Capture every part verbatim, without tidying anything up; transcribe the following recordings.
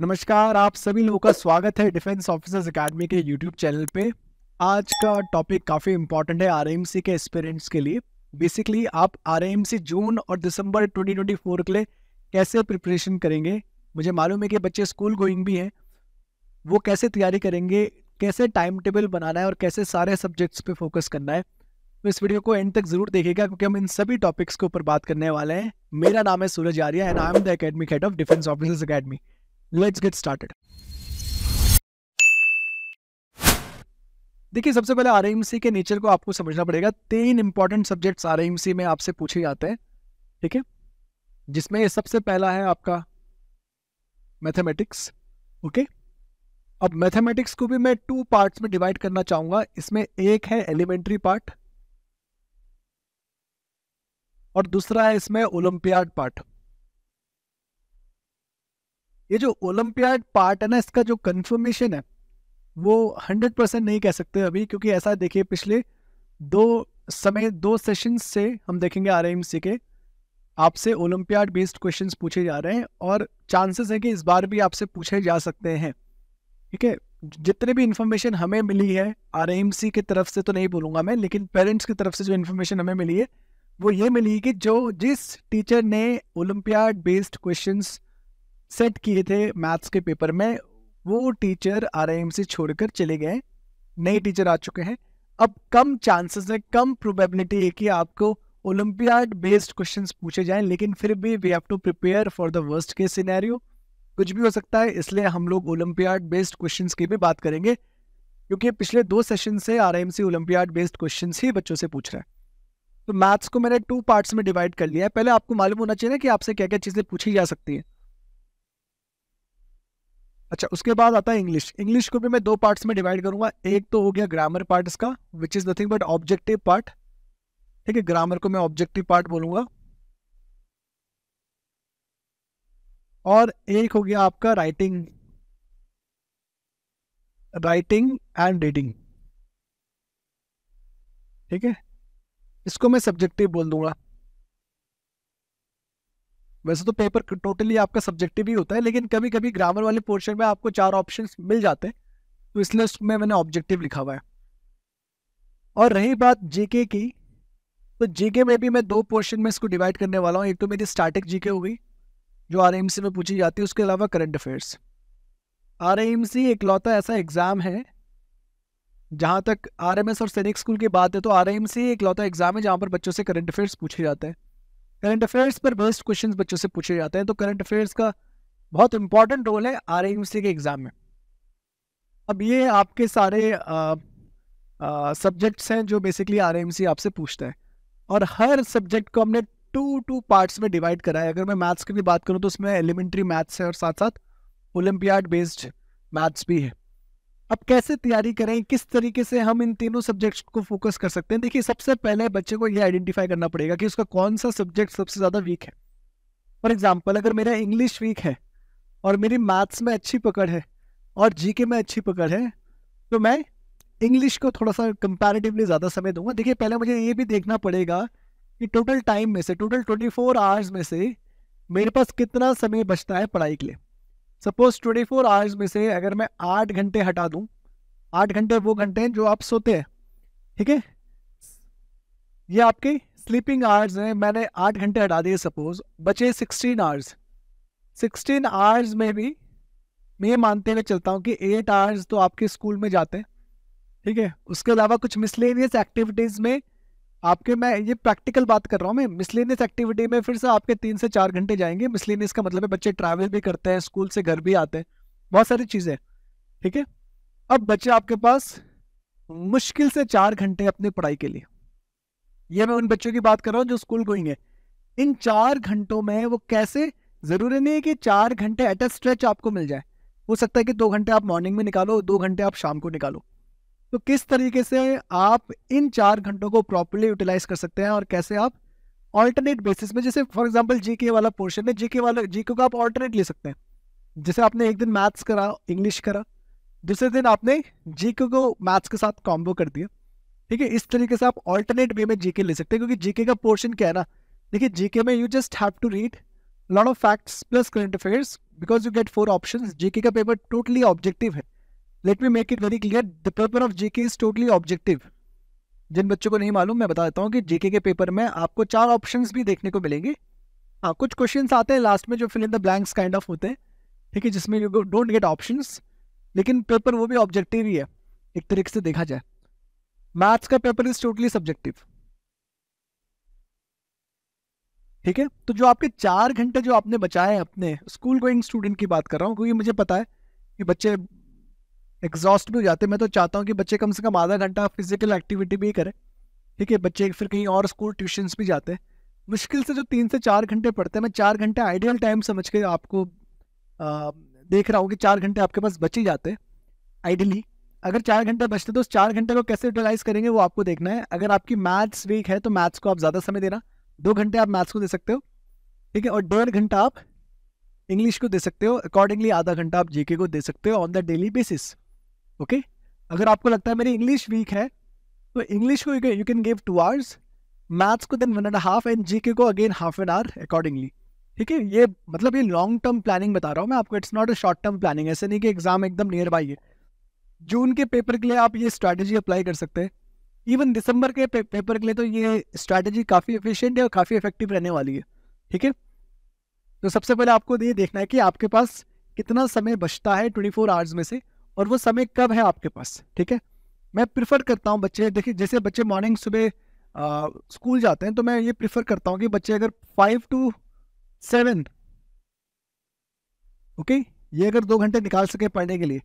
नमस्कार, आप सभी लोगों का स्वागत है डिफेंस ऑफिसर्स एकेडमी के यूट्यूब चैनल पे। आज का टॉपिक काफ़ी इंपॉर्टेंट है आरएमसी के एस्पिरेंट्स के लिए। बेसिकली आप आरएमसी जून और दिसंबर ट्वेंटी ट्वेंटी फोर के लिए कैसे प्रिपरेशन करेंगे। मुझे मालूम है कि बच्चे स्कूल गोइंग भी हैं, वो कैसे तैयारी करेंगे, कैसे टाइम टेबल बनाना है और कैसे सारे सब्जेक्ट्स पर फोकस करना है। तो इस वीडियो को एंड तक जरूर देखिएगा क्योंकि हम इन सभी टॉपिक्स के ऊपर बात करने वाले हैं। मेरा नाम है Suraj Arya and I am the academic head of defence officers academy. Let's get started. देखिए, सबसे पहले आरएमसी के नेचर को आपको समझना पड़ेगा। तीन इंपॉर्टेंट सब्जेक्ट्स आरएमसी में आपसे पूछे जाते हैं, ठीक है, जिसमें सबसे पहला है आपका मैथमेटिक्स। ओके, अब मैथमेटिक्स को भी मैं टू पार्ट्स में डिवाइड करना चाहूंगा। इसमें एक है एलिमेंट्री पार्ट और दूसरा है इसमें ओलंपियाड पार्ट। ये जो ओलंपियाड पार्ट है ना, इसका जो कंफर्मेशन है वो हंड्रेड परसेंट नहीं कह सकते अभी, क्योंकि ऐसा देखिए पिछले दो समय दो सेशंस से हम देखेंगे आरएमसी के आपसे ओलंपियाड बेस्ड क्वेश्चंस पूछे जा रहे हैं और चांसेस है कि इस बार भी आपसे पूछे जा सकते हैं। ठीक है, जितने भी इन्फॉर्मेशन हमें मिली है आरएमसी की तरफ से तो नहीं बोलूँगा मैं, लेकिन पेरेंट्स की तरफ से जो इन्फॉर्मेशन हमें मिली है वो ये मिली कि जो जिस टीचर ने ओलंपियाड बेस्ड क्वेश्चंस सेट किए थे मैथ्स के पेपर में, वो टीचर आरआईएमसी छोड़कर चले गए, नए टीचर आ चुके हैं। अब कम चांसेस है, कम प्रोबेबिलिटी है कि आपको ओलंपियाड बेस्ड क्वेश्चंस पूछे जाएं, लेकिन फिर भी we have to prepare for the worst case scenario. कुछ भी हो सकता है, इसलिए हम लोग ओलंपियाड बेस्ड क्वेश्चंस की भी बात करेंगे क्योंकि पिछले दो सेशन से आरआईएमसी ओलंपियाड बेस्ड क्वेश्चंस ही बच्चों से पूछ रहा है। तो मैथ्स को मैंने टू पार्ट्स में डिवाइड कर लिया है। पहले आपको मालूम होना चाहिए ना कि आपसे क्या क्या चीज़ें पूछी जा सकती हैं। अच्छा, उसके बाद आता है इंग्लिश। इंग्लिश को भी मैं दो पार्ट्स में डिवाइड करूंगा। एक तो हो गया ग्रामर पार्ट इसका, which is nothing but objective part. ठीक है, ग्रामर को मैं ऑब्जेक्टिव पार्ट बोलूँगा। और एक हो गया आपका राइटिंग राइटिंग एंड रीडिंग। ठीक है, इसको मैं सब्जेक्टिव बोल दूंगा। वैसे तो पेपर टोटली आपका सब्जेक्टिव ही होता है, लेकिन कभी कभी ग्रामर वाले पोर्शन में आपको चार ऑप्शंस मिल जाते हैं, तो इसलिए उसमें मैंने ऑब्जेक्टिव लिखा हुआ है। और रही बात जीके की, तो जीके में भी मैं दो पोर्शन में इसको डिवाइड करने वाला हूँ। एक तो मेरी स्टैटिक जीके हो गई जो आरएमसी में पूछी जाती है, उसके अलावा करंट अफेयर्स। आरएमसी इकलौता ऐसा एग्ज़ाम है, जहाँ तक आरएमएस और सैनिक स्कूल की बात है, तो आरएमसी इकलौता एग्ज़ाम है जहाँ पर बच्चों से करंट अफेयर्स पूछे जाते हैं। करंट अफेयर्स पर बेस्ड क्वेश्चंस बच्चों से पूछे जाते हैं, तो करंट अफेयर्स का बहुत इंपॉर्टेंट रोल है आरएमसी के एग्ज़ाम में। अब ये आपके सारे सब्जेक्ट्स हैं जो बेसिकली आरएमसी आपसे पूछता है, और हर सब्जेक्ट को हमने टू टू पार्ट्स में डिवाइड करा है। अगर मैं मैथ्स की भी बात करूँ तो उसमें एलिमेंट्री मैथ्स है और साथ साथ ओलंपियाड बेस्ड मैथ्स भी है। अब कैसे तैयारी करें, किस तरीके से हम इन तीनों सब्जेक्ट्स को फोकस कर सकते हैं। देखिए, सबसे पहले बच्चे को ये आइडेंटिफाई करना पड़ेगा कि उसका कौन सा सब्जेक्ट सबसे ज़्यादा वीक है। फॉर एग्जांपल, अगर मेरा इंग्लिश वीक है और मेरी मैथ्स में अच्छी पकड़ है और जीके में अच्छी पकड़ है, तो मैं इंग्लिश को थोड़ा सा कंपैरेटिवली ज़्यादा समय दूंगा। देखिए, पहले मुझे ये भी देखना पड़ेगा कि टोटल टाइम में से, टोटल ट्वेंटी फोर आवर्स में से मेरे पास कितना समय बचता है पढ़ाई के लिए। सपोज ट्वेंटी फोर आवर्स में से अगर मैं आठ घंटे हटा दूं, आठ घंटे वो घंटे हैं जो आप सोते हैं, ठीक है, ये आपके स्लीपिंग आवर्स हैं। मैंने आठ घंटे हटा दिए, सपोज बचे सिक्सटीन आवर्स। सिक्सटीन आवर्स में भी मैं ये मानते हुए चलता हूँ कि एट आवर्स तो आपके स्कूल में जाते हैं, ठीक है। उसके अलावा कुछ मिसलेनियस एक्टिविटीज़ में आपके, मैं ये प्रैक्टिकल बात कर रहा हूँ मैं, मिसलेनियस एक्टिविटी में फिर से आपके तीन से चार घंटे जाएंगे। मिसलेनियस का मतलब है बच्चे ट्रैवल भी करते हैं, स्कूल से घर भी आते हैं, बहुत सारी चीज़ें, ठीक है। अब बच्चे आपके पास मुश्किल से चार घंटे अपनी पढ़ाई के लिए, ये मैं उन बच्चों की बात कर रहा हूँ जो स्कूल गोइंग है। इन चार घंटों में वो कैसे, ज़रूरी नहीं है कि चार घंटे एट अ स्ट्रेच आपको मिल जाए, हो सकता है कि दो घंटे आप मॉर्निंग में निकालो, दो घंटे आप शाम को निकालो। तो किस तरीके से आप इन चार घंटों को प्रॉपर्ली यूटिलाइज कर सकते हैं और कैसे आप ऑल्टरनेट बेसिस में, जैसे फॉर एग्जांपल जीके वाला पोर्शन है, जीके वाला जीके को आप ऑल्टरनेट ले सकते हैं। जैसे आपने एक दिन मैथ्स करा, इंग्लिश करा, दूसरे दिन आपने जीके को मैथ्स के साथ कॉम्बो कर दिया, ठीक है। इस तरीके से आप ऑल्टरनेट वे में जीके ले सकते हैं, क्योंकि जीके का पोर्शन क्या है ना, देखिए जीके में you just have to read lot of facts plus current affairs because you get four options. GK का पेपर टोटली ऑब्जेक्टिव है। Let me make it very clear, the paper of GK is totally objective. जिन बच्चों को नहीं मालूम, मैं बता देता हूँ कि जीके के पेपर में आपको चार ऑप्शंस भी देखने को मिलेंगे। हाँ, कुछ क्वेश्चंस आते हैं लास्ट में जो fill in the blanks kind of होते हैं, ठीक है, जिसमें यू डोंट गेट ऑप्शंस, लेकिन पेपर वो भी ऑब्जेक्टिव ही है एक तरीके से देखा जाए। मैथ्स का पेपर इज टोटली सब्जेक्टिव, ठीक है। तो जो आपके चार घंटे जो आपने बचाए हैं, अपने स्कूल गोइंग स्टूडेंट की बात कर रहा हूँ, क्योंकि मुझे पता है कि बच्चे एग्जॉस्ट भी हो जाते हैं। मैं तो चाहता हूँ कि बच्चे कम से कम आधा घंटा फिजिकल एक्टिविटी भी करें, ठीक है। बच्चे फिर कहीं और स्कूल ट्यूशन्स भी जाते हैं, मुश्किल से जो तीन से चार घंटे पढ़ते हैं। मैं चार घंटे आइडियल टाइम समझ के आपको आ, देख रहा हूँ कि चार घंटे आपके पास बच ही जाते हैं आइडियली। अगर चार घंटे बचते तो उस चार घंटे को कैसे यूटिलाइज करेंगे वो आपको देखना है। अगर आपकी मैथ्स वीक है तो मैथ्स को आप ज़्यादा समय देना, दो घंटे आप मैथ्स को दे सकते हो, ठीक है, और डेढ़ घंटा आप इंग्लिश को दे सकते हो। अकॉर्डिंगली आधा घंटा आप जीके को दे सकते हो on the daily basis, okay. अगर आपको लगता है मेरी इंग्लिश वीक है तो इंग्लिश को you can give two hours, maths को then one and half, and GK को again half an hour accordingly, ठीक है। ये मतलब ये लॉन्ग टर्म प्लानिंग बता रहा हूँ मैं आपको, it's not a short term planning. ऐसे नहीं कि एग्जाम एकदम नियर बाई है। जून के पेपर के लिए आप ये स्ट्रैटेजी अप्लाई कर सकते हैं, इवन दिसंबर के पे, पेपर के लिए तो ये स्ट्रैटेजी काफ़ी एफिशिएंट है और काफ़ी इफेक्टिव रहने वाली है, ठीक है। तो सबसे पहले आपको ये देखना है कि आपके पास कितना समय बचता है चौबीस आवर्स में से, और वो समय कब है आपके पास, ठीक है। मैं प्रिफर करता हूँ बच्चे, देखिए जैसे बच्चे मॉर्निंग सुबह स्कूल जाते हैं, तो मैं ये प्रिफर करता हूँ कि बच्चे अगर फाइव टू सेवन ओके, ये अगर दो घंटे निकाल सके पढ़ने के लिए,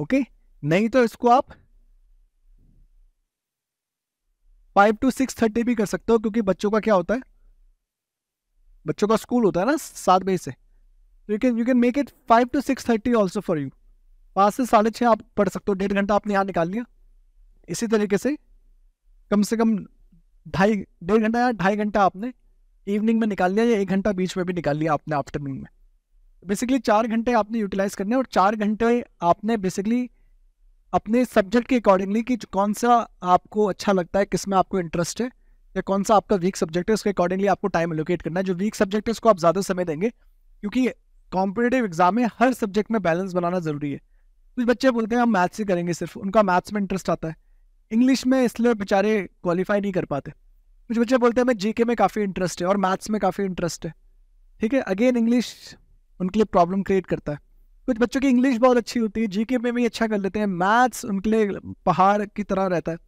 ओके okay? नहीं तो इसको आप फाइव टू सिक्स थर्टी भी कर सकते हो, क्योंकि बच्चों का क्या होता है, बच्चों का स्कूल होता है ना सात बजे से। You can you can make it five to six thirty also for you. पाँच से साढ़े छः आप पढ़ सकते हो, डेढ़ घंटा आपने यहाँ निकाल लिया। इसी तरीके से कम से कम ढाई डेढ़ घंटा या ढाई घंटा आपने इवनिंग में निकाल लिया, या एक घंटा बीच में भी निकाल लिया आपने आफ्टरनून में। बेसिकली चार घंटे आपने यूटिलाइज करने, और चार घंटे आपने बेसिकली अपने सब्जेक्ट के अकॉर्डिंगली कि कौन सा आपको अच्छा लगता है, किस में आपको इंटरेस्ट है, या कौन सा आपका वीक सब्जेक्ट है, उसके अकॉर्डिंगली आपको टाइम एलोकेट करना है। जो वीक सब्जेक्ट है उसको आप ज़्यादा समय देंगे, क्योंकि कॉम्पिटेटिव एग्जाम में हर सब्जेक्ट में बैलेंस बनाना ज़रूरी है। कुछ बच्चे बोलते हैं हम मैथ्स ही करेंगे सिर्फ, उनका मैथ्स में इंटरेस्ट आता है, इंग्लिश में इसलिए बेचारे क्वालिफाई नहीं कर पाते। कुछ बच्चे बोलते हैं मैं जीके में काफ़ी इंटरेस्ट है और मैथ्स में काफ़ी इंटरेस्ट है, ठीक है, अगेन इंग्लिश उनके लिए प्रॉब्लम क्रिएट करता है। कुछ बच्चों की इंग्लिश बहुत अच्छी होती है, जीके में भी अच्छा कर लेते हैं, मैथ्स उनके लिए पहाड़ की तरह रहता है,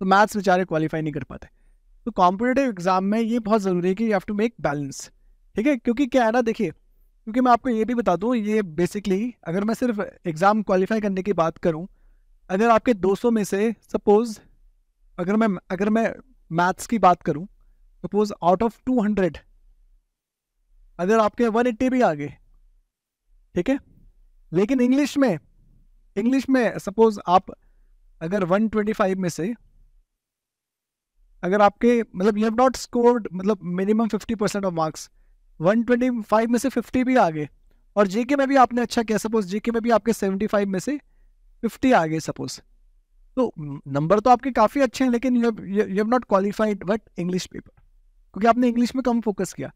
तो मैथ्स बेचारे क्वालिफाई नहीं कर पाते। तो कॉम्पिटेटिव एग्जाम में ये बहुत ज़रूरी है कि you have to make balance, ठीक है। क्योंकि क्या है ना, देखिए, क्योंकि मैं आपको ये भी बता दूँ, ये बेसिकली अगर मैं सिर्फ एग्ज़ाम क्वालिफाई करने की बात करूँ, अगर आपके दो सौ में से सपोज़ अगर मैं अगर मैं मैथ्स की बात करूँ, suppose out of two hundred अगर आपके एक सौ अस्सी भी आ गए, ठीक है, लेकिन इंग्लिश में इंग्लिश में सपोज आप अगर एक सौ पच्चीस में से अगर आपके मतलब यू हैव नॉट स्कोर्ड मतलब मिनिमम पचास परसेंट ऑफ मार्क्स, एक सौ पच्चीस में से पचास भी आ गए, और जीके में भी आपने अच्छा किया, सपोज जीके में भी आपके पचहत्तर में से पचास आ गए सपोज, तो नंबर तो आपके काफ़ी अच्छे हैं, लेकिन you have not qualified but English paper, क्योंकि आपने इंग्लिश में कम फोकस किया।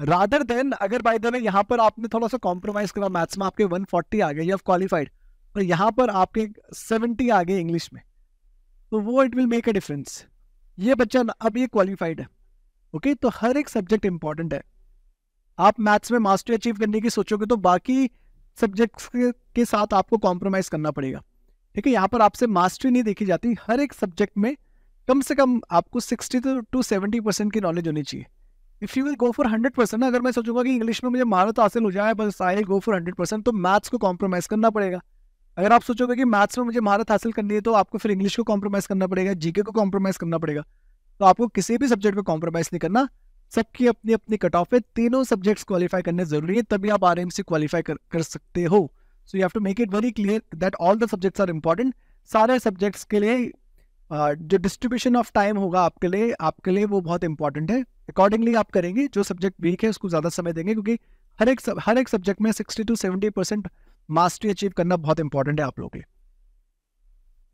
रादर देन अगर बाय द वे यहाँ पर आपने थोड़ा सा कॉम्प्रोमाइज करा, मैथ्स में आपके एक सौ चालीस आ गए, यू हैव क्वालिफाइड, और यहाँ पर आपके सत्तर आ गए इंग्लिश में, तो वो it will make a difference. ये बच्चा अब ये क्वालिफाइड है, ओके okay? तो हर एक सब्जेक्ट इंपॉर्टेंट है। आप मैथ्स में मास्टरी अचीव करने की सोचोगे तो बाकी सब्जेक्ट्स के साथ आपको कॉम्प्रोमाइज़ करना पड़ेगा, ठीक है। यहाँ पर आपसे मास्टरी नहीं देखी जाती, हर एक सब्जेक्ट में कम से कम आपको सिक्सटी टू सेवेंटी परसेंट की नॉलेज होनी चाहिए। If you will go for hundred percent, अगर मैं सोचूंगा कि इंग्लिश में मुझे महारत हासिल हो जाए बस I will go for hundred percent, तो मैथ्स को कॉम्प्रोमाइज़ करना पड़ेगा। अगर आप सोचोगे कि मैथ्स में मुझे महारत हासिल करनी है तो आपको फिर इंग्लिश को कॉम्प्रोमाइज़ करना पड़ेगा, जीके को कॉम्प्रोमाइज़ करना पड़ेगा। तो आपको किसी भी सब्जेक्ट को कॉम्प्रोमाइज़ नहीं करना, सबकी अपनी अपनी कट ऑफ है, तीनों सब्जेक्ट्स क्वालिफाई करने ज़रूरी है, तभी आप आर एम सी क्वालिफाई कर, कर सकते हो। So you have to make it very clear that all the subjects are important. सारे सब्जेक्ट्स के लिए Uh, जो डिस्ट्रीब्यूशन ऑफ टाइम होगा आपके लिए आपके लिए वो बहुत इंपॉर्टेंट है। अकॉर्डिंगली आप करेंगे, जो सब्जेक्ट वीक है उसको ज़्यादा समय देंगे, क्योंकि हर एक सब, हर एक सब्जेक्ट में sixty to seventy percent mastery achieve करना बहुत इंपॉर्टेंट है आप लोगों के लिए।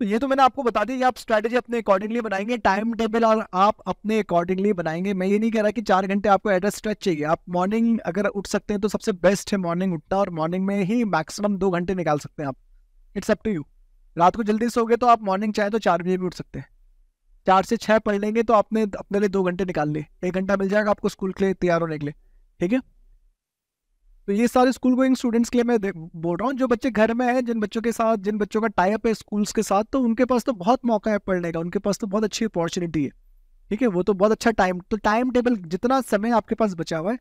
तो ये तो मैंने आपको बता दी, आप स्ट्रैटेजी अपने अकॉर्डिंगली बनाएंगे, टाइम टेबल और आप अपने अकॉर्डिंगली बनाएंगे। मैं ये नहीं कह रहा कि चार घंटे आपको एट अ स्ट्रेच चाहिए, आप मॉर्निंग अगर उठ सकते हैं तो सबसे बेस्ट है मॉर्निंग उठना, और मॉर्निंग में ही मैक्सिमम दो घंटे निकाल सकते हैं आप, इट्स अप टू यू। रात को जल्दी सोगे तो आप मॉर्निंग चाहे तो चार बजे भी उठ सकते हैं, चार से छः पढ़ लेंगे तो आपने अपने लिए दो घंटे निकाल लिए, एक घंटा मिल जाएगा आपको स्कूल के लिए तैयार होने के लिए, ठीक है। तो ये सारे स्कूल गोइंग स्टूडेंट्स के लिए मैं बोल रहा हूँ, जो बच्चे घर में हैं, जिन बच्चों के साथ जिन बच्चों का टाई अप है स्कूल्स के साथ, तो उनके पास तो बहुत मौका है पढ़ने का, उनके पास तो बहुत अच्छी अपॉर्चुनिटी है, ठीक है। वो तो बहुत अच्छा टाइम, तो टाइम टेबल जितना समय आपके पास बचा हुआ है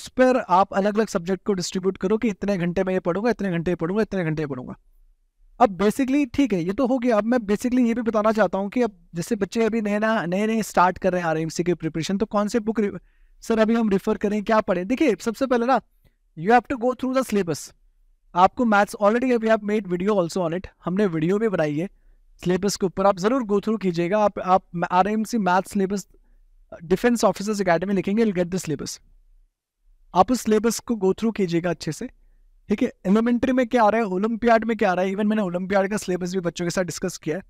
उस पर आप अलग अलग सब्जेक्ट को डिस्ट्रीब्यूट करो कि इतने घंटे में ये पढ़ूंगा, इतने घंटे पढ़ूंगा, इतने घंटे पढ़ूंगा। अब बेसिकली ठीक है, ये तो हो गया। अब मैं बेसिकली ये भी बताना चाहता हूँ कि अब जैसे बच्चे अभी नए ना नए नए स्टार्ट कर रहे हैं आरएमसी की प्रिपरेशन, तो कौन से बुक सर अभी हम रिफर करें, क्या पढ़ें। देखिए सबसे पहले ना you have to go through the syllabus. आपको मैथ्स ऑलरेडी अभी आप made video also on it, हमने वीडियो भी बनाई है सिलेबस के ऊपर, आप ज़रूर गो थ्रू कीजिएगा। आप आप RMC maths syllabus defence officers academy लिखेंगे, विल गेट द सिलेबस। आप उस सिलेबस को गो थ्रू कीजिएगा अच्छे से, ठीक है। एलिमेंट्री में क्या आ रहा है, ओलम्पियाड में क्या आ रहा है, इवन मैंने ओलम्पियाड का सिलेबस भी बच्चों के साथ डिस्कस किया है,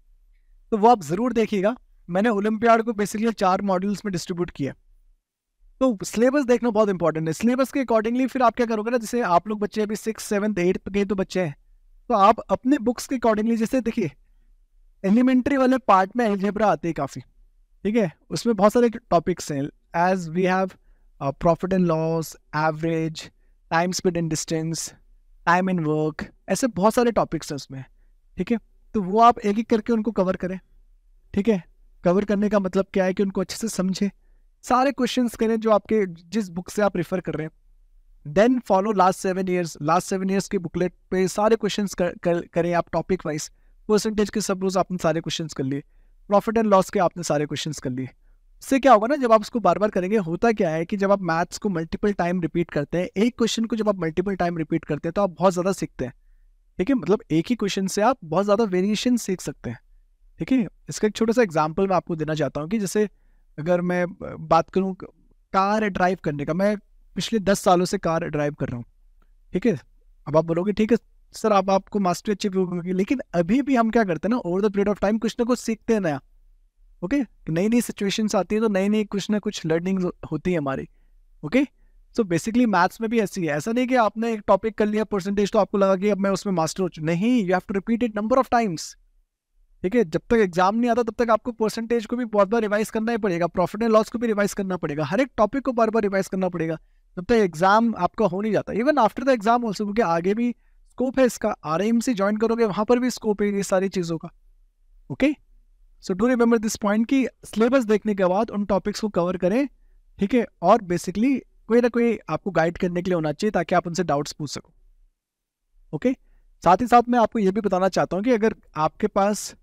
तो वो आप ज़रूर देखिएगा। मैंने ओलम्पियाड को बेसिकली चार मॉड्यूल्स में डिस्ट्रीब्यूट किया, तो सिलेबस देखना बहुत इंपॉर्टेंट है। सिलेबस के अकॉर्डिंगली फिर आप क्या करोगे ना, जैसे आप लोग बच्चे अभी सिक्स सेवन्थ एट्थ के तो बच्चे हैं, तो आप अपने बुक्स के अकॉर्डिंगली, जैसे देखिए एलिमेंट्री वाले पार्ट में एलजेब्रा आते हैं काफ़ी, ठीक है, उसमें बहुत सारे टॉपिक्स हैं, as we have profit and loss, average, time speed and distance, time and work, ऐसे बहुत सारे टॉपिक्स हैं उसमें, ठीक है। तो वो आप एक एक करके उनको कवर करें, ठीक है। कवर करने का मतलब क्या है कि उनको अच्छे से समझें, सारे क्वेश्चंस करें जो आपके जिस बुक से आप रिफ़र कर रहे हैं। Then follow last seven years last seven years की बुकलेट पे सारे क्वेश्चंस कर, कर, करें आप, टॉपिक वाइज परसेंटेज के सब रोज़ आपने सारे क्वेश्चंस कर लिए, प्रॉफिट एंड लॉस के आपने सारे क्वेश्चंस कर लिए। इससे क्या होगा ना, जब आप उसको बार बार करेंगे, होता क्या है कि जब आप मैथ्स को मल्टीपल टाइम रिपीट करते हैं, एक क्वेश्चन को जब आप मल्टीपल टाइम रिपीट करते हैं तो आप बहुत ज़्यादा सीखते हैं, ठीक है। मतलब एक ही क्वेश्चन से आप बहुत ज़्यादा वेरिएशन सीख सकते हैं, ठीक है। इसका एक छोटा सा एग्जाम्पल मैं आपको देना चाहता हूँ कि जैसे अगर मैं बात करूँ कार ड्राइव करने का, मैं पिछले दस सालों से कार ड्राइव कर रहा हूँ, ठीक है। अब आप बोलोगे ठीक है सर आप आपको मास्टरी अचीव होगी, लेकिन अभी भी हम क्या करते हैं ना, over the period of time कुछ ना कुछ सीखते हैं नया, ओके। नई नई सिचुएशंस आती है तो नई नई कुछ ना कुछ लर्निंग होती है हमारी, ओके। सो बेसिकली मैथ्स में भी ऐसी है, ऐसा नहीं कि आपने एक टॉपिक कर लिया परसेंटेज तो आपको लगा कि अब मैं उसमें मास्टर हो चुका, नहीं, you have to repeat it number of times, ठीक है। जब तक एग्जाम नहीं आता तब तक आपको परसेंटेज को भी बहुत बार रिवाइज करना ही पड़ेगा, प्रॉफिट एंड लॉस को भी रिवाइज करना पड़ेगा, हर एक टॉपिक को बार बार रिवाइज करना पड़ेगा जब तक एग्जाम आपका हो नहीं जाता। Even after the exam also, क्योंकि आगे भी स्कोप है इसका, आरएमसी ज्वाइन करोगे वहाँ पर भी स्कोप है ये सारी चीज़ों का, okay. So do remember this point कि सिलेबस देखने के बाद उन टॉपिक्स को कवर करें, ठीक है। और बेसिकली कोई ना कोई आपको गाइड करने के लिए होना चाहिए ताकि आप उनसे डाउट्स पूछ सको, ओके। साथ ही साथ मैं आपको ये भी बताना चाहता हूँ कि अगर आपके पास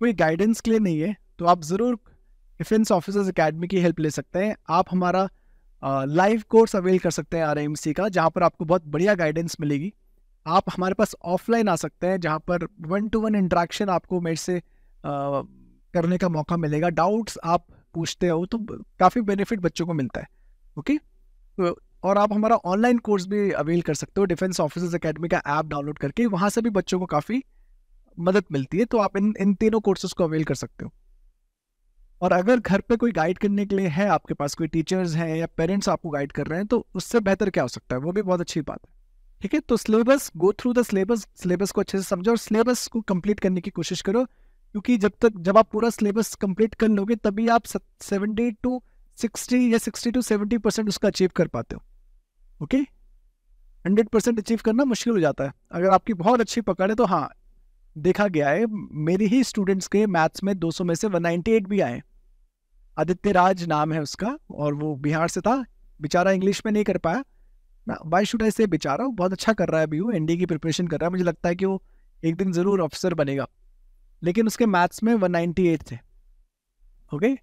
कोई गाइडेंस के लिए नहीं है तो आप ज़रूर डिफेंस ऑफिसर्स एकेडमी की हेल्प ले सकते हैं। आप हमारा लाइव कोर्स अवेल कर सकते हैं आरएमसी का, जहां पर आपको बहुत बढ़िया गाइडेंस मिलेगी। आप हमारे पास ऑफलाइन आ सकते हैं जहां पर वन टू वन इंटरेक्शन आपको मेरे से आ, करने का मौका मिलेगा, डाउट्स आप पूछते हो तो काफ़ी बेनिफिट बच्चों को मिलता है, ओके। तो और आप हमारा ऑनलाइन कोर्स भी अवेल कर सकते हो डिफेंस ऑफिसर्स एकेडमी का ऐप डाउनलोड करके, वहाँ से भी बच्चों को काफ़ी मदद मिलती है। तो आप इन इन तीनों कोर्सेज को अवेल कर सकते हो। और अगर घर पे कोई गाइड करने के लिए है, आपके पास कोई टीचर्स हैं या पेरेंट्स आपको गाइड कर रहे हैं, तो उससे बेहतर क्या हो सकता है, वो भी बहुत अच्छी बात है, ठीक है। तो syllabus, go through the syllabus, syllabus को अच्छे से समझो और सिलेबस को कंप्लीट करने की कोशिश करो, क्योंकि जब तक जब आप पूरा सिलेबस कंप्लीट कर लोगे तभी आप सेवेंटी टू सिक्सटी या सिक्सटी टू सेवेंटी परसेंट उसका अचीव कर पाते हो, ओके। हंड्रेड परसेंट अचीव करना मुश्किल हो जाता है। अगर आपकी बहुत अच्छी पकड़ है तो हाँ, देखा गया है मेरे ही स्टूडेंट्स के मैथ्स में दो सौ में से एक सौ अट्ठानवे भी आए। आदित्य राज नाम है उसका और वो बिहार से था, बेचारा इंग्लिश में नहीं कर पाया ना, बाई शुड आई से बेचारा, वो बहुत अच्छा कर रहा है अभी, वो एनडीए की प्रिपरेशन कर रहा है, मुझे लगता है कि वो एक दिन ज़रूर ऑफिसर बनेगा, लेकिन उसके मैथ्स में एक सौ अट्ठानवे थे, ओके।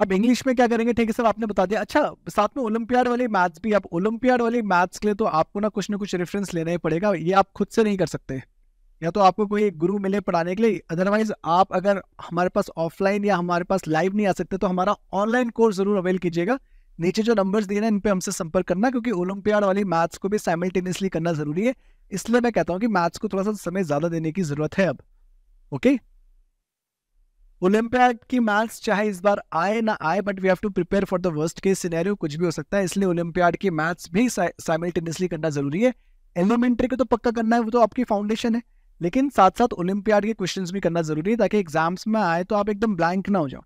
अब इंग्लिश में क्या करेंगे, ठीक है सर आपने बता दिया, अच्छा साथ में ओलम्पियाड वाली मैथ्स भी, आप ओलम्पियाड वाली मैथ्स के लिए तो आपको ना कुछ ना कुछ रेफरेंस लेना ही पड़ेगा, ये आप खुद से नहीं कर सकते, या तो आपको कोई गुरु मिले पढ़ाने के लिए, अदरवाइज आप अगर हमारे पास ऑफलाइन या हमारे पास लाइव नहीं आ सकते तो हमारा ऑनलाइन कोर्स ज़रूर अवेल कीजिएगा नीचे जो नंबर्स दिए ना इन पे हमसे संपर्क करना, क्योंकि ओलंपियाड वाली मैथ्स को भी साइमल्टेनियसली करना ज़रूरी है, इसलिए मैं कहता हूँ कि मैथ्स को थोड़ा सा समय ज़्यादा देने की ज़रूरत है अब। ओके, ओलंपियाड की मैथ्स चाहे इस बार आए ना आए, but we have to prepare for the worst case scenario, कुछ भी हो सकता है, इसलिए ओलंपियाड की मैथ्स भी साइमल्टेनियसली करना ज़रूरी है। एलिमेंट्री को तो पक्का करना है, वो तो आपकी फाउंडेशन है, लेकिन साथ साथ ओलंपियाड के क्वेश्चंस भी करना ज़रूरी है ताकि एग्जाम्स में आए तो आप एकदम ब्लैंक ना हो जाओ।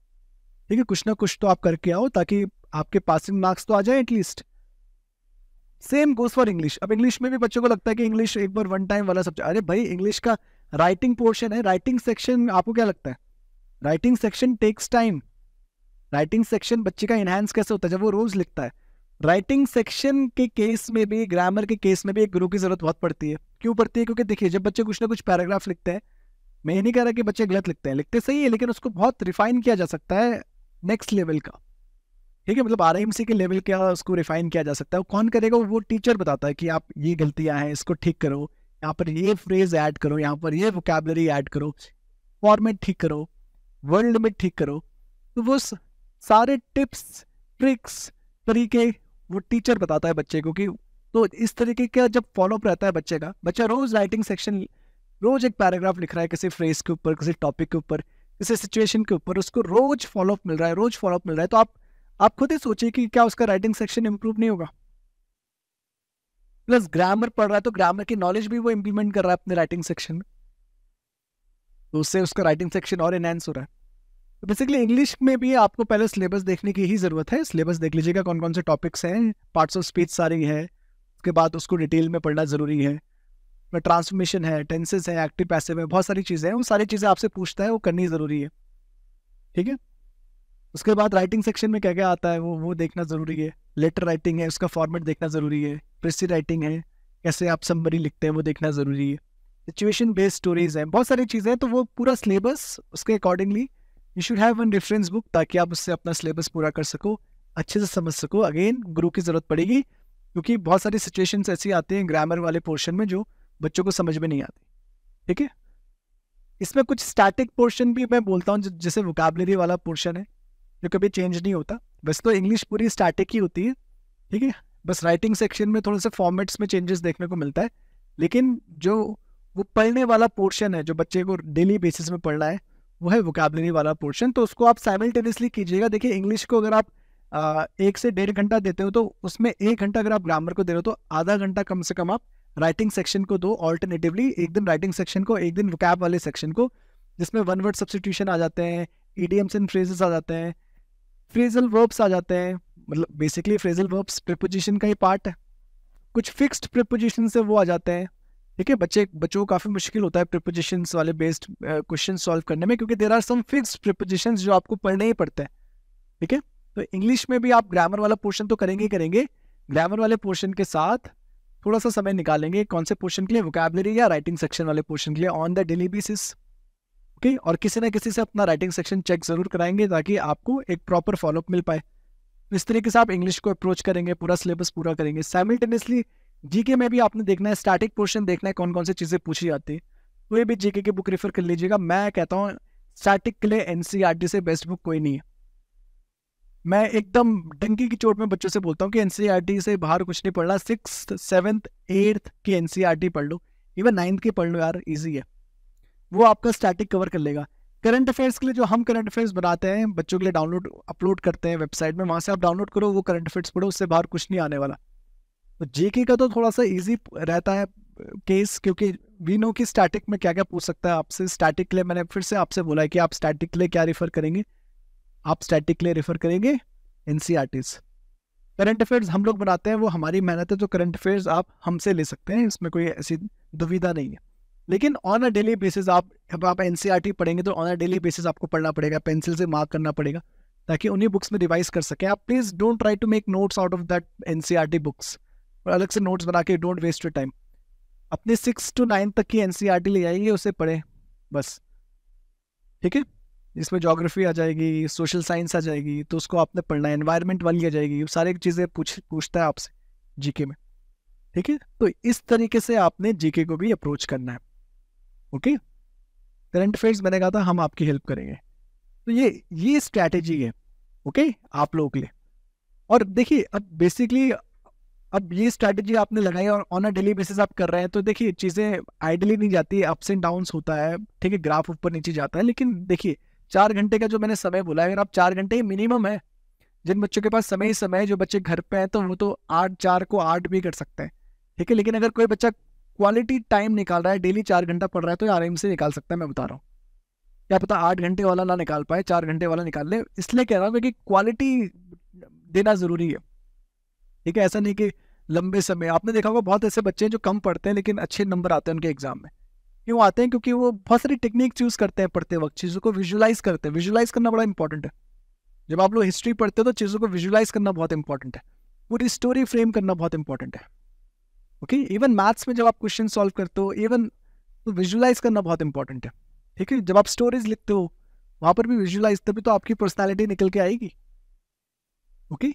ठीक है, कुछ ना कुछ तो आप करके आओ ताकि आपके पासिंग मार्क्स तो आ जाए at least. Same goes for English. अब इंग्लिश में भी बच्चों को लगता है कि इंग्लिश एक बार वन टाइम वाला सब्जेक्ट, अरे भाई इंग्लिश का राइटिंग पोर्शन है, राइटिंग सेक्शन, आपको क्या लगता है writing section takes time? Writing section बच्चे का इन्हांस कैसे होता है? जब वो रोज़ लिखता है। राइटिंग सेक्शन के केस में भी, ग्रामर के केस में भी एक गुरु की ज़रूरत बहुत पड़ती है। क्यों पड़ती है? क्योंकि देखिए जब बच्चे कुछ ना कुछ पैराग्राफ लिखते हैं, मैं नहीं कह रहा कि बच्चे गलत लिखते हैं, लिखते सही है, लेकिन उसको बहुत रिफाइन किया जा सकता है नेक्स्ट लेवल का। ठीक है, मतलब आर एम सी के लेवल का उसको रिफाइन किया जा सकता है। वो कौन करेगा? वो टीचर बताता है कि आप ये गलतियाँ हैं, इसको ठीक करो, यहाँ पर ये फ्रेज ऐड करो, यहाँ पर ये वोकेबलरी ऐड करो, फॉर्मेट ठीक करो, वर्ल्ड में ठीक करो। तो वो सारे टिप्स ट्रिक्स तरीके वो टीचर बताता है बच्चे को कि, तो इस तरीके का जब फॉलोअप रहता है बच्चे का, बच्चा रोज़ राइटिंग सेक्शन, रोज़ एक पैराग्राफ लिख रहा है किसी फ्रेज के ऊपर, किसी टॉपिक के ऊपर, किसी सिचुएशन के ऊपर, उसको रोज़ फॉलोअप मिल रहा है, रोज़ फॉलोअप मिल रहा है, तो आप आप खुद ही सोचिए कि क्या उसका राइटिंग सेक्शन इंप्रूव नहीं होगा? प्लस ग्रामर पढ़ रहा है तो ग्रामर की नॉलेज भी वो इम्प्लीमेंट कर रहा है अपने राइटिंग सेक्शन में, तो उससे उसका राइटिंग सेक्शन और एनहांस हो रहा है। तो बेसिकली इंग्लिश में भी आपको पहले सिलेबस देखने की ही ज़रूरत है। सिलेबस देख लीजिएगा कौन कौन से टॉपिक्स हैं, पार्ट्स ऑफ स्पीच सारी है, उसके बाद उसको डिटेल में पढ़ना ज़रूरी है। ट्रांसफॉर्मेशन है, टेंसेस है, एक्टिव पैसिव है, बहुत सारी चीज़ें हैं, वो सारी चीज़ें आपसे पूछता है, वो करनी ज़रूरी है। ठीक है, उसके बाद राइटिंग सेक्शन में क्या क्या आता है वो वो देखना ज़रूरी है। लेटर राइटिंग है, उसका फॉर्मेट देखना ज़रूरी है। प्रेसी राइटिंग है, कैसे आप समरी लिखते हैं वो देखना ज़रूरी है। सिचुएशन बेस्ड स्टोरीज हैं, बहुत सारी चीज़ें हैं। तो वो पूरा सिलेबस उसके accordingly you should have one reference book, ताकि आप उससे अपना सिलेबस पूरा कर सको, अच्छे से समझ सको। अगेन गुरु की ज़रूरत पड़ेगी, क्योंकि बहुत सारी सिचुएशंस ऐसी आती हैं ग्रामर वाले पोर्शन में जो बच्चों को समझ में नहीं आती। ठीक है, इसमें कुछ स्टैटिक पोर्शन भी मैं बोलता हूँ, जैसे वोकैबुलरी वाला पोर्शन है जो कभी चेंज नहीं होता। वैसे तो इंग्लिश पूरी स्टैटिक ही होती है। ठीक है, बस राइटिंग सेक्शन में थोड़े से फॉर्मेट्स में चेंजेस देखने को मिलता है, लेकिन जो वो पढ़ने वाला पोर्शन है, जो बच्चे को डेली बेसिस में पढ़ना है, वो है वोकैबुलरी वाला पोर्शन। तो उसको आप साइमल्टेनियसली कीजिएगा। देखिए इंग्लिश को अगर आप आ, एक से डेढ़ घंटा देते हो, तो उसमें एक घंटा अगर आप ग्रामर को दे रहे हो, तो आधा घंटा कम से कम आप राइटिंग सेक्शन को दो। ऑल्टरनेटिवली एक दिन राइटिंग सेक्शन को, एक दिन वोकैब वाले सेक्शन को, जिसमें वन वर्ड सब्स्टिट्यूशन आ जाते हैं, ईडियम्स एंड फ्रेजेस आ जाते हैं, फ्रेजल वर्ब्स आ जाते हैं, मतलब बेसिकली फ्रेजल वर्ब्स प्रीपोजिशन का ही पार्ट है, कुछ फिक्स्ड प्रीपोजिशन से वो आ जाते हैं। ठीक है, बच्चे बच्चों को काफ़ी मुश्किल होता है प्रीपोजिशंस वाले बेस्ड क्वेश्चन सॉल्व करने में, क्योंकि there are some fixed prepositions जो आपको पढ़ने ही पड़ते हैं। ठीक है, तो इंग्लिश में भी आप ग्रामर वाला पोर्शन तो करेंगे ही करेंगे, ग्रामर वाले पोर्शन के साथ थोड़ा सा समय निकालेंगे कौन से पोर्शन के लिए, वोकैबुलरी या राइटिंग सेक्शन वाले पोर्शन के लिए, on the daily basis. Okay, और किसी ना किसी से अपना राइटिंग सेक्शन चेक ज़रूर कराएंगे ताकि आपको एक प्रॉपर फॉलोअप मिल पाए। इस तरीके से आप इंग्लिश को अप्रोच करेंगे, पूरा सिलेबस पूरा करेंगे। साइमल्टेनियसली जीके में भी आपने देखना है, स्टैटिक पोर्शन देखना है, कौन कौन सी चीज़ें पूछी जाती है, तो ये भी जीके की बुक रेफर कर लीजिएगा। मैं कहता हूँ स्टैटिक के लिए एनसीईआरटी से बेस्ट बुक कोई नहीं है। मैं एकदम डंकी की चोट में बच्चों से बोलता हूँ कि एनसीईआरटी से बाहर कुछ नहीं पढ़ना। सिक्स्थ, सेवन्थ, एट्थ की एनसीईआरटी पढ़ लो, इवन नाइन्थ की पढ़ लो यार, ईजी है, वो आपका स्टैटिक कवर कर लेगा। करंट अफेयर्स के लिए जो हम करंट अफेयर्स बनाते हैं बच्चों के लिए, डाउनलोड अपलोड करते हैं वेबसाइट में, वहाँ से आप डाउनलोड करो, वो करंट अफेयर्स पढ़ो, उससे बाहर कुछ नहीं आने वाला। तो जेके का तो थोड़ा सा इजी रहता है केस, क्योंकि वी नो कि स्टैटिक में क्या क्या पूछ सकता है आपसे। स्टैटिक के लिए मैंने फिर से आपसे बोला है कि आप स्टैटिक के लिए क्या रेफर करेंगे, आप स्टैटिक के लिए रेफर करेंगे एनसीईआरटीज़। करंट अफेयर्स हम लोग बनाते हैं, वो हमारी मेहनत है, तो करंट अफेयर्स आप हमसे ले सकते हैं, इसमें कोई ऐसी दुविधा नहीं है। लेकिन ऑन अ डेली बेसिस आप, अब आप एनसीईआरटी पढ़ेंगे तो ऑन अ डेली बेसिस आपको पढ़ना पड़ेगा, पेंसिल से मार्क करना पड़ेगा, ताकि उन्हीं बुक्स में रिवाइज कर सकें आप। Please don't try to make notes out of that NCERT books, और अलग से नोट्स बना के डोंट वेस्ट योर टाइम। अपने सिक्स टू नाइन्थ तक की एनसीईआरटी ले आइए, उसे पढ़ें बस। ठीक है, इसमें ज्योग्राफी आ जाएगी, सोशल साइंस आ जाएगी, तो उसको आपने पढ़ना है, एनवायरनमेंट वाली आ जाएगी, वो सारी चीज़ें पूछ पूछता है आपसे जीके में। ठीक है, तो इस तरीके से आपने जीके को भी अप्रोच करना है। ओके, करंट अफेयर्स मैंने कहा था हम आपकी हेल्प करेंगे, तो ये ये स्ट्रैटेजी है। ओके, आप लोगों के लिए और देखिए अब बेसिकली अब ये स्ट्रैटेजी आपने लगाई और ऑन अ डेली बेसिस आप कर रहे हैं, तो देखिए चीज़ें आइडली नहीं जाती, अप्स एंड डाउन्स होता है, ठीक है, ग्राफ ऊपर नीचे जाता है। लेकिन देखिए चार घंटे का जो मैंने समय बोला है, अगर आप चार घंटे ही मिनिमम है, जिन बच्चों के पास समय ही समय है, जो बच्चे घर पे हैं तो वो तो आठ चार को आठ भी कर सकते हैं, ठीक है। लेकिन अगर कोई बच्चा क्वालिटी टाइम निकाल रहा है, डेली चार घंटा पढ़ रहा है, तो आराम से निकाल सकता है, मैं बता रहा हूँ। क्या पता आठ घंटे वाला ना निकाल पाए, चार घंटे वाला निकाल ले, इसलिए कह रहा हूँ कि क्वालिटी देना ज़रूरी है, ठीक है। ऐसा नहीं कि लंबे समय, आपने देखा होगा बहुत ऐसे बच्चे हैं जो कम पढ़ते हैं लेकिन अच्छे नंबर आते हैं उनके एग्जाम में। क्यों आते हैं? क्योंकि वो बहुत सारी टेक्निक्स यूज़ करते हैं पढ़ते वक्त, चीज़ों को विजुलाइज करते हैं। विजुलाइज करना बड़ा इंपॉर्टेंट है, जब आप लोग हिस्ट्री पढ़ते हो तो चीज़ों को विजुलाइज करना बहुत इंपॉर्टेंट है, पूरी स्टोरी फ्रेम करना बहुत इंपॉर्टेंट है, ओके। इवन मैथ्स में जब आप क्वेश्चन सॉल्व करते हो इवन तो विजुलाइज करना बहुत इंपॉर्टेंट है, ठीक है। जब आप स्टोरीज लिखते हो वहाँ पर भी विजुलाइज, तभी तो आपकी पर्सनैलिटी निकल के आएगी, ओके।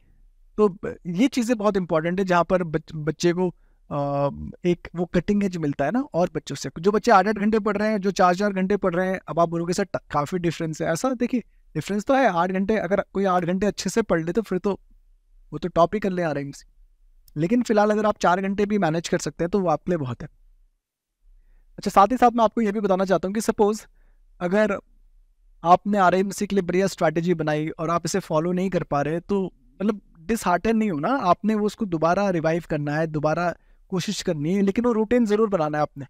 तो ये चीज़ें बहुत इंपॉर्टेंट है, जहाँ पर बच, बच्चे को आ, एक वो कटिंग एज मिलता है ना। और बच्चों से जो बच्चे आठ आठ घंटे पढ़ रहे हैं, जो चार चार घंटे पढ़ रहे हैं, अब आप बोलोगे सर काफ़ी डिफरेंस है। ऐसा देखिए डिफरेंस तो है, आठ घंटे अगर कोई आठ घंटे अच्छे से पढ़ ले तो फिर तो वो तो टॉप ही कर ले आराम से। लेकिन फिलहाल अगर आप चार घंटे भी मैनेज कर सकते हैं तो वो आपके लिए बहुत है। अच्छा, साथ ही साथ मैं आपको ये भी बताना चाहता हूँ कि सपोज़ अगर आपने आरएमसी के लिए बढ़िया स्ट्रैटेजी बनाई और आप इसे फॉलो नहीं कर पा रहे, तो मतलब डिसहार्टन नहीं होना, आपने वो उसको दोबारा रिवाइव करना है, दोबारा कोशिश करनी है, लेकिन वो रूटीन ज़रूर बनाना है आपने।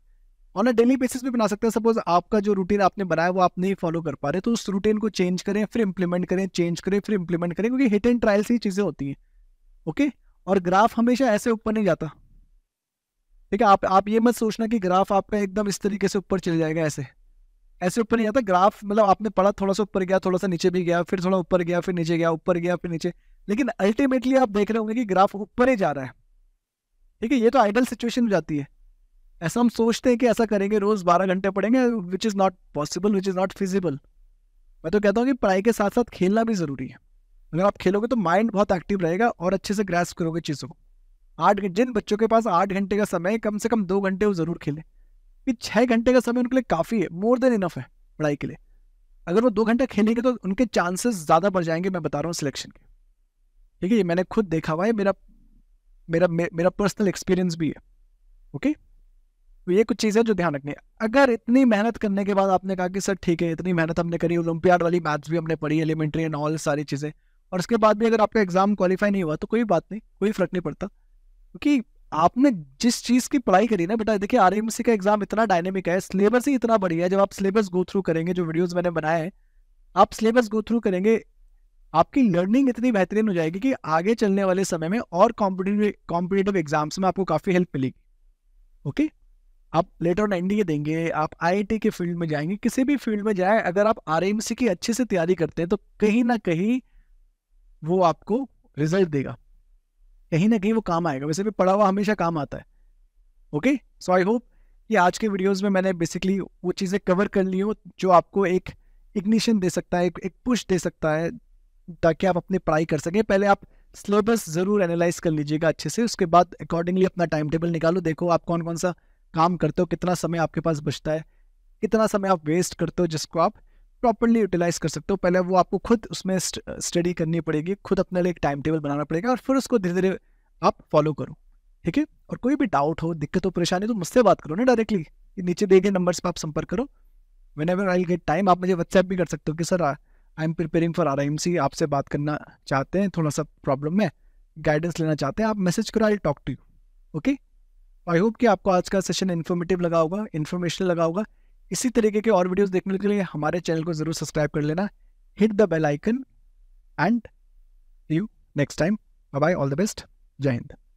ऑन अ डेली बेसिस भी बना सकते हैं। सपोज़ आपका जो रूटीन आपने बनाया वो आप नहीं फॉलो कर पा रहे, तो उस रूटीन को चेंज करें, फिर इम्प्लीमेंट करें, चेंज करें, फिर इम्प्लीमेंट करें, क्योंकि हिट एंड ट्रायल से ही चीज़ें होती हैं, ओके। और ग्राफ हमेशा ऐसे ऊपर नहीं जाता, ठीक है। आप आप ये मत सोचना कि ग्राफ आपका एकदम इस तरीके से ऊपर चले जाएगा, ऐसे ऐसे ऊपर नहीं जाता ग्राफ। मतलब आपने पढ़ा, थोड़ा सा ऊपर गया, थोड़ा सा नीचे भी गया, फिर थोड़ा ऊपर गया, फिर नीचे गया, ऊपर गया, फिर नीचे, लेकिन अल्टीमेटली आप देख रहे होंगे कि ग्राफ ऊपर ही जा रहा है, ठीक है। ये तो आइडल सिचुएशन हो जाती है। ऐसा हम सोचते हैं कि ऐसा करेंगे, रोज़ बारह घंटे पढ़ेंगे, which is not possible, which is not feasible. मैं तो कहता हूँ कि पढ़ाई के साथ साथ खेलना भी ज़रूरी है। अगर आप खेलोगे तो माइंड बहुत एक्टिव रहेगा और अच्छे से ग्रैस्प करोगे चीज़ों को। आठ जिन बच्चों के पास आठ घंटे का समय, कम से कम दो घंटे वो ज़रूर खेलें, कि छः घंटे का समय उनके लिए काफ़ी है, मोर देन इनफ है पढ़ाई के लिए। अगर वो दो घंटा खेलेंगे तो उनके चांसेस ज़्यादा बढ़ जाएंगे, मैं बता रहा हूँ, सिलेक्शन के, ठीक है। ये मैंने खुद देखा हुआ है, मेरा मेरा मेरा पर्सनल एक्सपीरियंस भी है, ओके। तो ये कुछ चीज़ें जो ध्यान रखनी है। अगर इतनी मेहनत करने के बाद आपने कहा कि सर ठीक है, इतनी मेहनत हमने करी, ओलम्पियाड वाली मैथ्स भी हमने पढ़ी, एलिमेंट्री एंड ऑल सारी चीज़ें, और उसके बाद भी अगर आपका एग्ज़ाम क्वालिफाई नहीं हुआ तो कोई बात नहीं, कोई फ़र्क नहीं पड़ता, क्योंकि आपने जिस चीज़ की पढ़ाई करी ना बेटा। देखिए आरएमसी का एग्ज़ाम इतना डायनेमिक है, सिलेबस ही इतना बढ़िया है। जब आप सिलेबस गो थ्रू करेंगे, जो वीडियोस मैंने बनाए हैं, आप सिलेबस गो थ्रू करेंगे, आपकी लर्निंग इतनी बेहतरीन हो जाएगी कि आगे चलने वाले समय में और कॉम्पिटिटिव कॉम्पिटिटिव एग्जाम्स में आपको काफ़ी हेल्प मिलेगी, ओके। आप लेटर ऑन एनडीए देंगे, आप आईआईटी के फील्ड में जाएंगे, किसी भी फील्ड में जाए, अगर आप आरएमसी की अच्छे से तैयारी करते हैं तो कहीं ना कहीं वो आपको रिजल्ट देगा, कहीं ना कहीं वो काम आएगा। वैसे भी पढ़ा हुआ हमेशा काम आता है, ओके। सो आई होप कि आज के वीडियोस में मैंने बेसिकली वो चीज़ें कवर कर ली हो जो आपको एक इग्निशन दे सकता है, एक, एक पुश दे सकता है, ताकि आप अपनी पढ़ाई कर सकें। पहले आप सिलेबस ज़रूर एनालाइज कर लीजिएगा अच्छे से, उसके बाद अकॉर्डिंगली अपना टाइम टेबल निकालो, देखो आप कौन कौन सा काम करते हो, कितना समय आपके पास बचता है, कितना समय आप वेस्ट करते हो, जिसको आप प्रॉपर्ली यूटिलाइज़ कर सकते हो। पहले वो आपको खुद उसमें स्टडी करनी पड़ेगी, खुद अपने लिए एक टाइम टेबल बनाना पड़ेगा, और फिर उसको धीरे धीरे आप फॉलो करो, ठीक है। और कोई भी डाउट हो, दिक्कत हो, परेशानी, तो मुझसे बात करो ना डायरेक्टली, नीचे दिए गए नंबर्स पर आप संपर्क करो। Whenever I get time आप मुझे व्हाट्सएप भी कर सकते हो कि sir I am preparing for R M C, आपसे बात करना चाहते हैं, थोड़ा सा प्रॉब्लम है, गाइडेंस लेना चाहते हैं, आप मैसेज करो, I talk to you, okay. I hope कि आपको आज का सेशन इन्फॉर्मेटिव लगा होगा, इन्फॉर्मेशनल लगा होगा। इसी तरीके के और वीडियोस देखने के लिए हमारे चैनल को जरूर सब्सक्राइब कर लेना, hit the bell icon and you next time. Bye bye, all the best, जय हिंद।